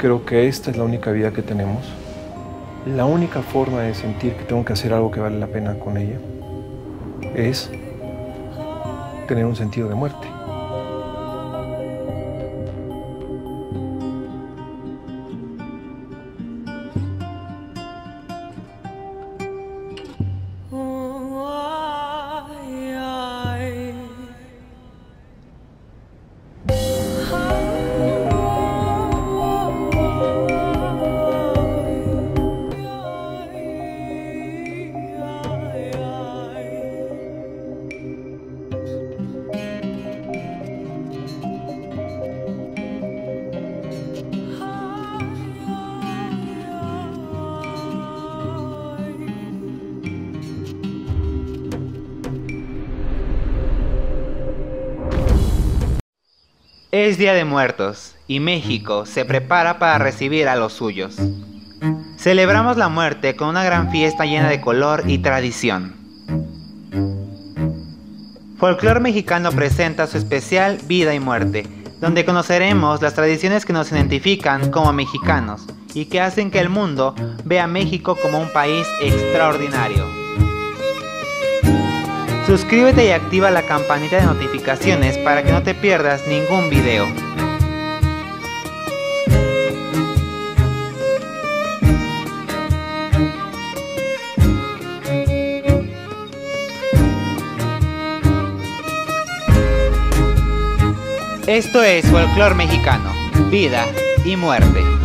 creo que esta es la única vida que tenemos. La única forma de sentir que tengo que hacer algo que vale la pena con ella es tener un sentido de muerte. Es Día de Muertos y México se prepara para recibir a los suyos. Celebramos la muerte con una gran fiesta llena de color y tradición. Folklore Mexicano presenta su especial Vida y Muerte, donde conoceremos las tradiciones que nos identifican como mexicanos y que hacen que el mundo vea a México como un país extraordinario. Suscríbete y activa la campanita de notificaciones para que no te pierdas ningún video. Esto es Folklore Mexicano, Vida y Muerte.